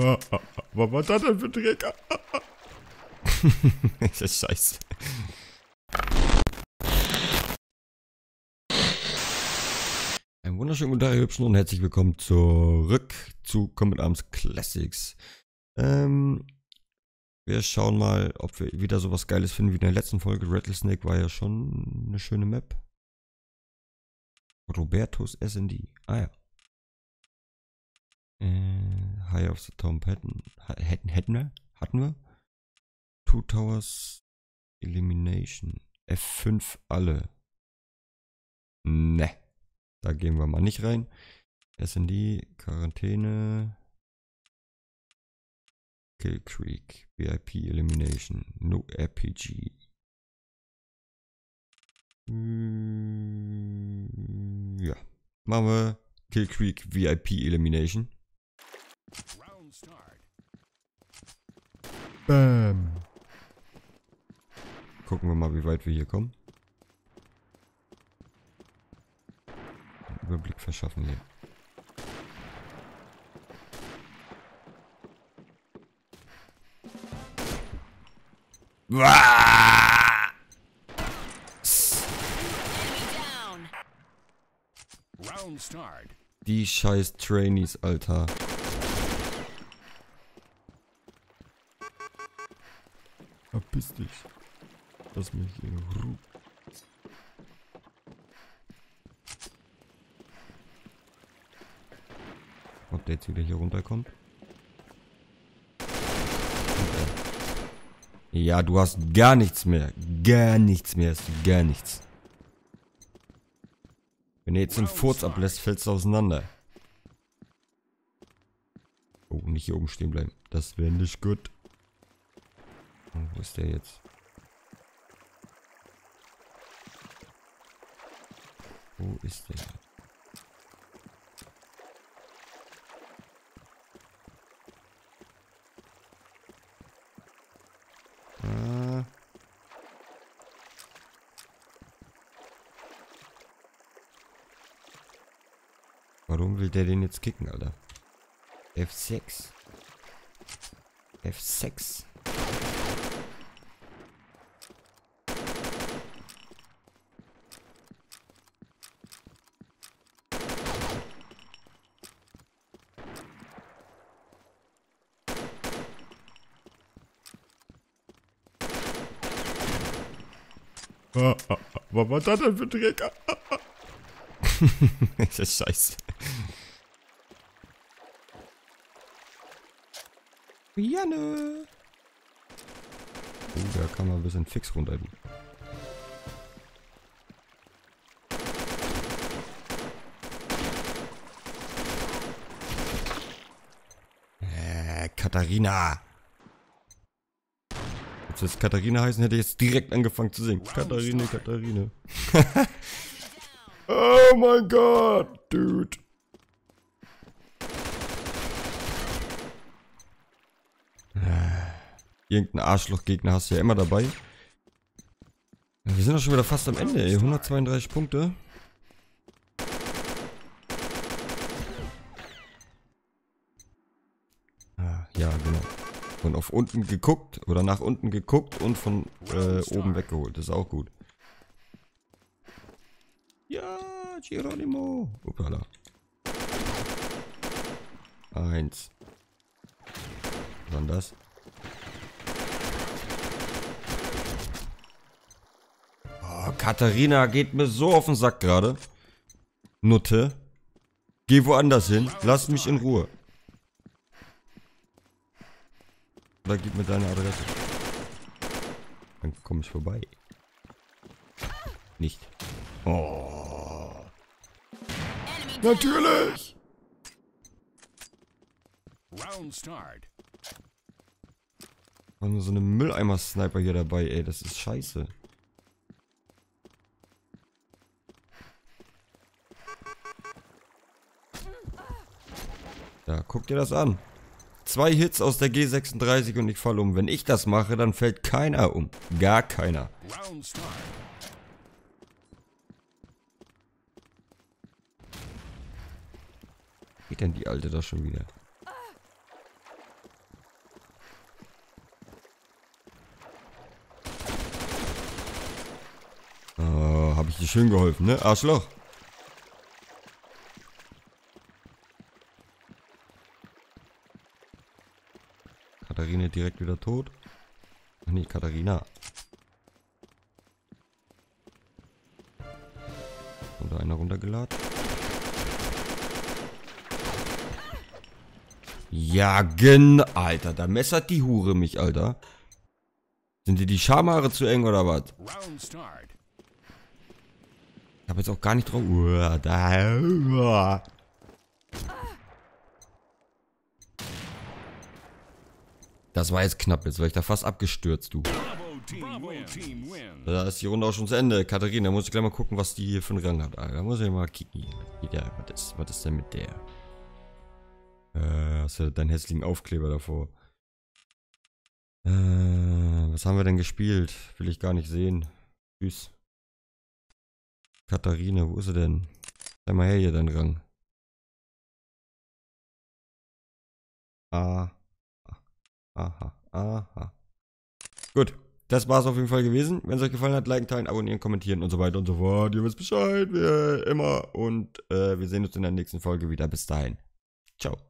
Was war das denn für Dreck? Das ist scheiße. Einen wunderschönen guten Tag, ihr Hübschen, und herzlich willkommen zurück zu Combat Arms Classics. Wir schauen mal, ob wir wieder sowas Geiles finden wie in der letzten Folge. Rattlesnake war ja schon eine schöne Map. Robertos S&D. Ah ja. High of the Tomb hatten wir. Two Towers Elimination. F5 alle. Ne. Da gehen wir mal nicht rein. S&D, Quarantäne. Kill Creek VIP Elimination. No RPG. Ja. Machen wir Kill Creek VIP Elimination. Bam. Gucken wir mal, wie weit wir hier kommen. Den Überblick verschaffen hier. Die scheiß Trainees, Alter. Verpiss dich. Lass mich in Ruhe. Ob der jetzt wieder hier runterkommt? Ja, du hast gar nichts mehr. Gar nichts mehr. Hast du gar nichts. Wenn du jetzt einen Furz ablässt, fällst du auseinander. Oh, nicht hier oben stehen bleiben. Das wäre nicht gut. Und wo ist der jetzt? Wo ist der? Ah. Warum will der den jetzt kicken, Alter? F6. F6. Was war das denn für Dreck? Das ist scheiße. Janne! Da kann man ein bisschen fix runter. Katharina! Wenn es Katharina heißen, hätte ich jetzt direkt angefangen zu singen. Katharine, Katharine. Oh mein Gott, dude. Irgendein Arschlochgegner hast du ja immer dabei. Wir sind doch schon wieder fast am Ende, ey. 132 Punkte. Ah, ja, genau. Und auf unten geguckt, oder nach unten geguckt und von oben weggeholt. Das ist auch gut. Ja, Geronimo. Uppala. 1. Was war das? Oh, Katharina geht mir so auf den Sack gerade. Nutte. Geh woanders hin. Lass mich in Ruhe. Oder gib mir deine Adresse. Dann komme ich vorbei. Nicht. Oh. Natürlich! Haben wir so eine Mülleimer-Sniper hier dabei, ey. Das ist scheiße. Da, guck dir das an. 2 Hits aus der G36 und ich falle um. Wenn ich das mache, dann fällt keiner um. Gar keiner. Geht denn die Alte da schon wieder? ich dir schön geholfen, ne? Arschloch. Katharina direkt wieder tot. Ach nee, Katharina. Und da einer runtergeladen. Ja, genau. Alter, da messert die Hure mich, Alter. Sind dir die Schamhaare zu eng oder was? Ich hab jetzt auch gar nicht drauf. Das war jetzt knapp, jetzt wäre ich da fast abgestürzt, du. Da ist die Runde auch schon zu Ende. Katharina, da muss ich gleich mal gucken, was die hier für einen Rang hat. Da muss ich mal kicken. Ja, was ist denn mit der? Hast du deinen hässlichen Aufkleber davor? Was haben wir denn gespielt? Will ich gar nicht sehen. Tschüss. Katharina, wo ist sie denn? Sei mal her hier, dein Rang. Ah. Aha, aha. Gut, das war's auf jeden Fall gewesen. Wenn es euch gefallen hat, liken, teilen, abonnieren, kommentieren und so weiter und so fort. Ihr wisst Bescheid, wie immer. Und wir sehen uns in der nächsten Folge wieder. Bis dahin. Ciao.